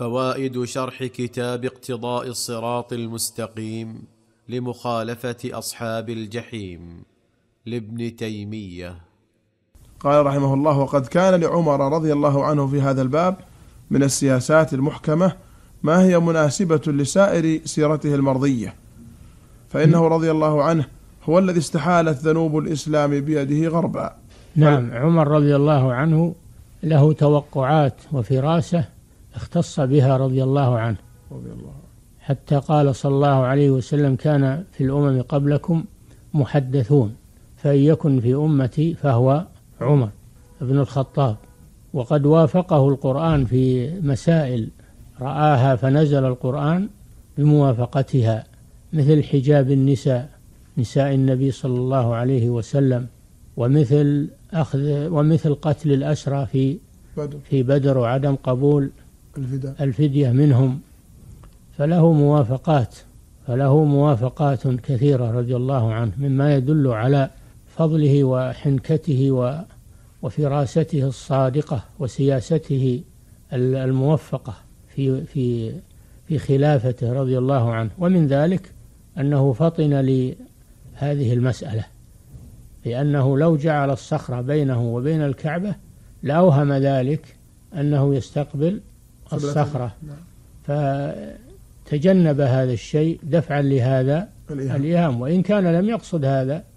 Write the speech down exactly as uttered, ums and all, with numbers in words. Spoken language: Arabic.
فوائد شرح كتاب اقتضاء الصراط المستقيم لمخالفة أصحاب الجحيم لابن تيمية. قال رحمه الله: وقد كان لعمر رضي الله عنه في هذا الباب من السياسات المحكمة ما هي مناسبة لسائر سيرته المرضية، فإنه رضي الله عنه هو الذي استحالت ذنوب الإسلام بيده غربا. نعم، عمر رضي الله عنه له توقعات وفراسة اختص بها رضي الله عنه، حتى قال صلى الله عليه وسلم: كان في الأمم قبلكم محدثون، فإن يكن في أمتي فهو عمر بن الخطاب. وقد وافقه القرآن في مسائل رآها فنزل القرآن بموافقتها، مثل حجاب النساء نساء النبي صلى الله عليه وسلم، ومثل أخذ ومثل قتل الأسرى في بدر, في بدر وعدم قبول الفدية منهم، فله موافقات فله موافقات كثيرة رضي الله عنه، مما يدل على فضله وحنكته وفراسته الصادقة وسياسته الموفقة في في في خلافته رضي الله عنه. ومن ذلك أنه فطن لهذه المسألة، لأنه لو جعل الصخرة بينه وبين الكعبة لأوهم ذلك أنه يستقبل الصخرة، فتجنب هذا الشيء دفعا لهذا الإيهام، وإن كان لم يقصد هذا،